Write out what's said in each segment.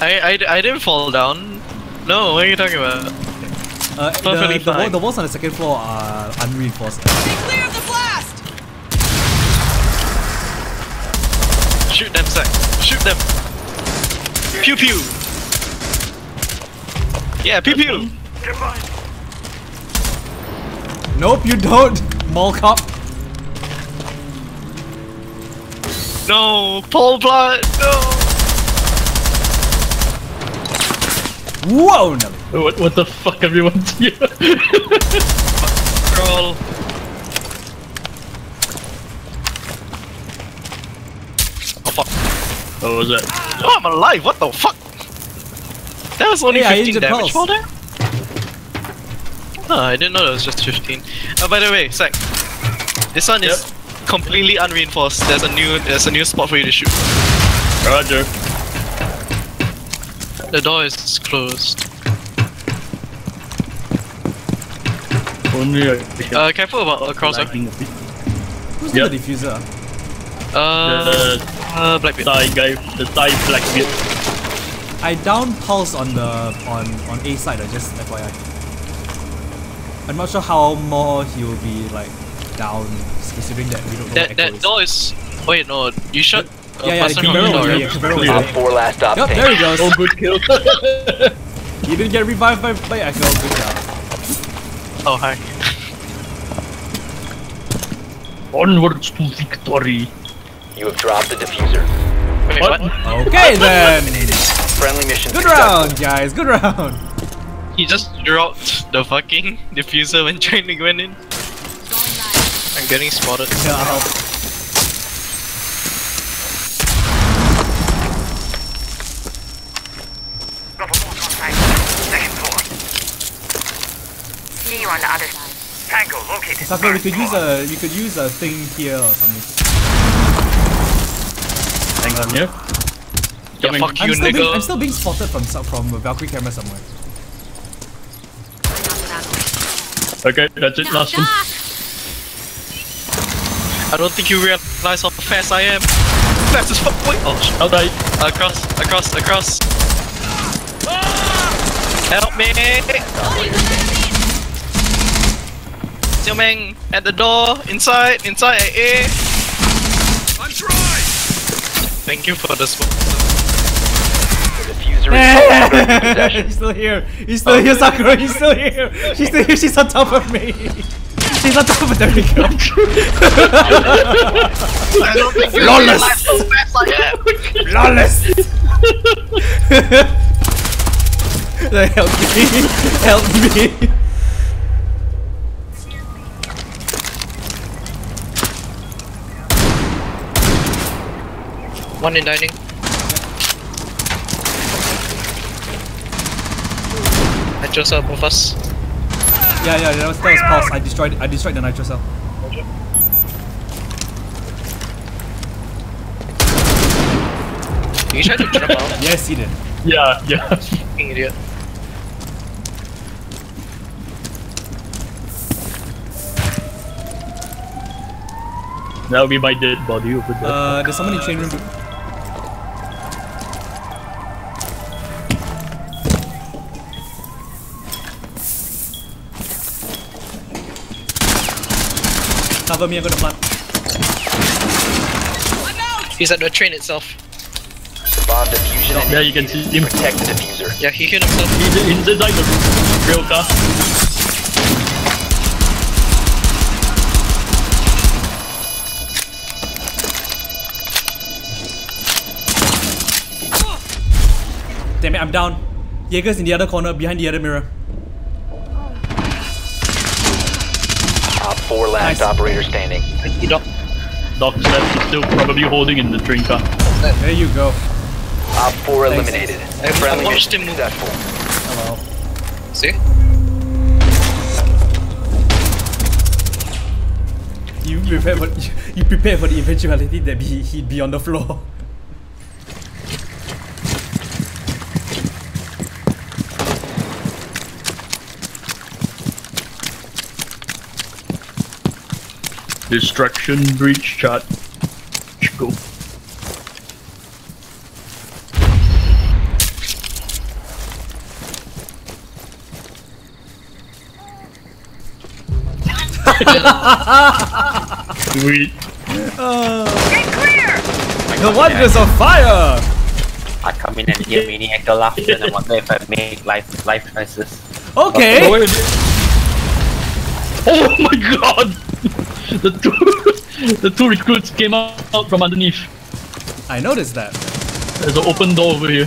I didn't fall down. No, what are you talking about? The walls on the second floor are unreinforced. Stay clear of the blast! Shoot them, Zack. Shoot them. Pew pew. Yeah, pew pew. Nope, you don't. Mall cop. No, Paul Blood. No. Whoa, no. What the fuck, everyone? Girl. Oh fuck. What was that? Oh, I'm alive. What the fuck? That was only 15 damage for that? Oh, I didn't know that was just 15. Oh, by the way, Zack. This one is completely unreinforced. There's a new spot for you to shoot. Roger. The door is closed. Careful about crosshair. Who's the diffuser? Blackbeard. Thai guy, the Thai Blackbeard. I down pulse on the on A side. Just FYI. I'm not sure how more he will be like down, considering that we don't know. That door is. Wait, no, you shut. Yeah, four last stop. Yep, there we go. Oh, good kill. You didn't get revived by Echo. Good job. Oh, hi. Onwards to victory. You have dropped the diffuser. Wait, what? Okay, then. Friendly mission. Good round, guys. Good round. He just dropped the fucking diffuser when trying to go in. I'm getting spotted. Yeah. On the other side. Tango located. Sasuke, we could use a thing here or something. Hang on here. Yeah, fuck you, nigga. I'm still being spotted from a Valkyrie camera somewhere. Okay, that's it. Last one. I don't think you realize how fast I am. Fast as fuck. Wait. Oh, I'll die. Across. Help me! Xiaomeng at the door, inside at A. I'm dry. Thank you for the smoke. The diffuser is possession. He's still here. He's still here, Sakura. He's still here. She's still here. She's on top of me. She's on top of the Rico. I don't think you realize how fast I am. Flawless. Help me. One in dining. Nitro cell, both of us. Yeah, that was pulse. I destroyed the nitro cell. Okay. You tried to jump out? Yes, he did. Yeah. Fucking idiot. That'll be my dead body over there. There's someone in chain room. Cover me, I'm gonna plant. He's at the train itself. Bomb diffusion. Yeah, you can see him. Protect the diffuser. Yeah, he hit himself. He's inside the rail car. Damn it, I'm down. Jaeger's in the other corner, behind the other mirror. Top 4 last operator standing. Doc's left is still probably holding in the train car. There you go. Top 4 eliminated. I watched him move. Hello. See? You prepare for the eventuality that he'd be on the floor. Destruction breach shot. Go. Sweet. Get clear! The wonders of fire! I come in and hear maniacal laughter and I wonder if I make life crisis. Okay! Oh my god! The two recruits came out from underneath. I noticed that. There's an open door over here.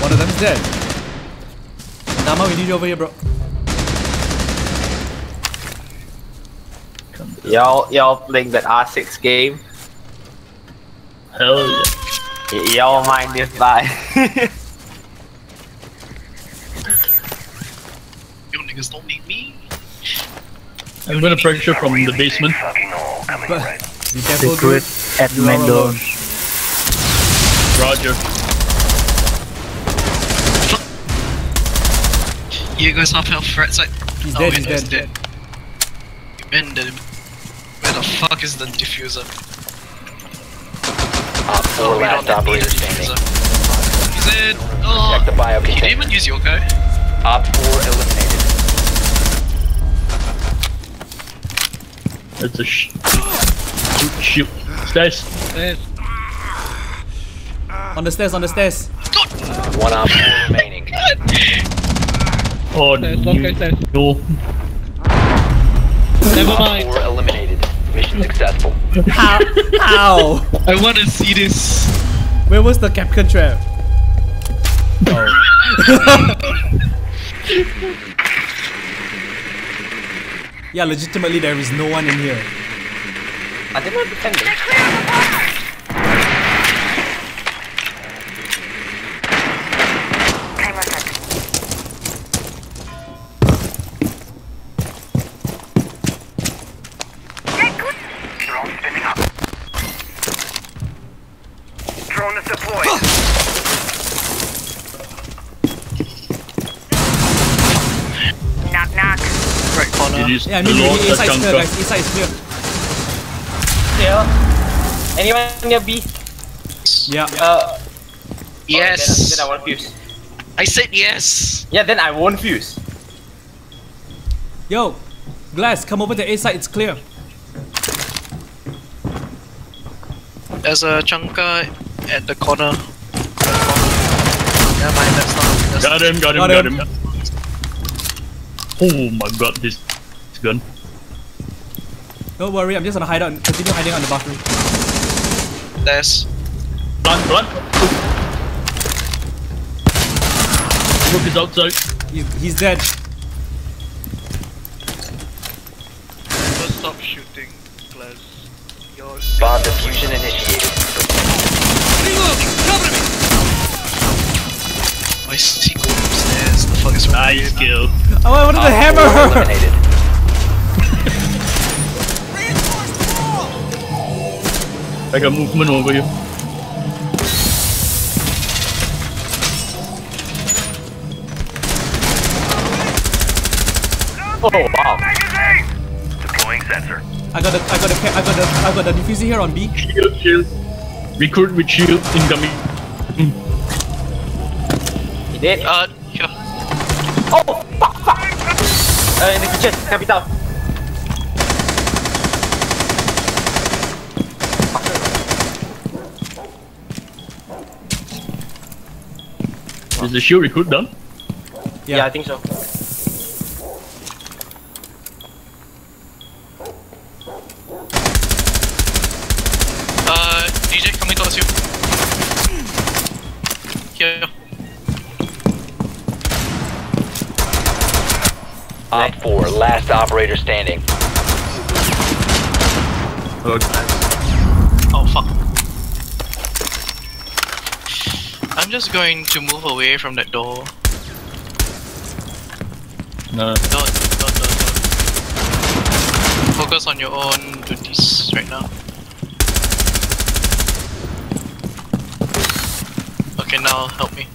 One of them's dead. Nama, we need you over here, bro. Y'all playing that R6 game? Hell yeah. Y'all mind this guy. You niggas don't need me. I'm gonna pressure from the basement. But be careful, dude. At main door. Roger. You guys half health threat side. He's dead, he's dead. He's dead. Where the fuck is the diffuser? Oh, we don't have the diffuser. He's dead. Oh, you didn't even use your guy. Op 4 eliminated. That's a shoot. Stairs. On the stairs, on the stairs. God. One arm remaining. God. Oh, no. Never mind. Four eliminated. Mission successful. How? Ow. I want to see this. Where was the Capcom trap? Oh. Yeah, legitimately there is no one in here. I didn't want to defend it. Drone spinning up. Drone is deployed. Knock knock. Yeah, inside is clear, guys. Inside is clear. Yeah. Anyone near B? Yeah. Yes. Then I won't fuse. I said yes. Yeah, then I won't fuse. Yo, Glass, come over to A side. It's clear. There's a chunker at the corner. Never mind, that's not. Got him! Got him! Got him! Got him. Oh my god, this gun. Don't worry, I'm just gonna hide out and continue hiding on the bathroom. There's... Run! Look, he's outside. He's dead. Don't stop shooting, Glass. Bar diffusion initiated. Reloading! Cover me! I see gold upstairs. The fuck is wrong? Nice kill. Oh, I wanted the hammer! Eliminated. Like a movement over you. Oh wow! Deploying sensor. I got the diffuser here on B. Shield. Recruit with shield incoming. Dead. Sure. Oh, fuck! In the kitchen, help it out. Is the shield recruit done? Yeah, I think so. DJ, coming towards you. Here. Op 4, last operator standing. Oh fuck. I'm just going to move away from that door. No. Don't. Focus on your own duties right now. Okay, now help me.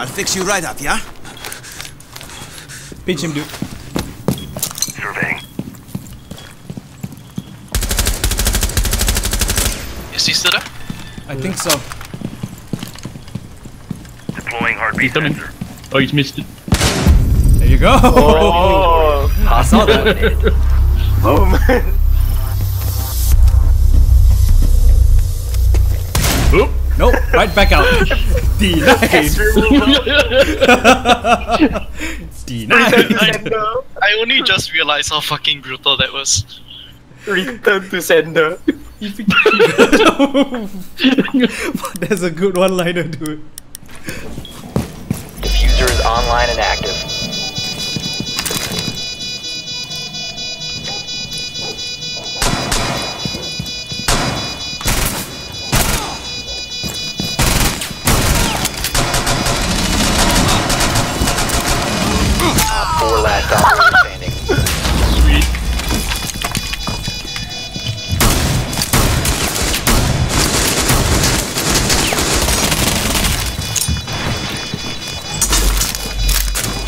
I'll fix you right up, yeah? Pinch him, dude. Surveying. Is he still there? I think so. Deploying heartbeat sensor. Oh, he's missed it. There you go. Oh, I saw that. Boom. Oop. Nope, right back out. Denied. Denied. I only just realized how fucking brutal that was. Return to sender. But that's a good one-liner, dude. Diffuser is online and active. Four last operator standing. Sweet.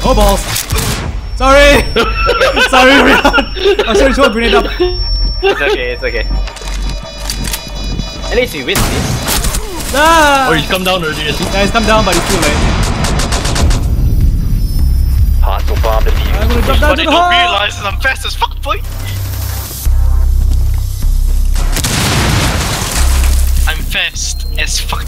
Oh balls! Sorry! Sorry, Rian! I'm sorry to throw a grenade up. It's okay, it's okay. At least we win this. Ah! Oh, he's come down already. Yeah, he's come down, but it's too late. Hostile bomb defused. I'm gonna jump down to the hole! Don't realize I'm fast as fuck, boy! I'm fast as fuck.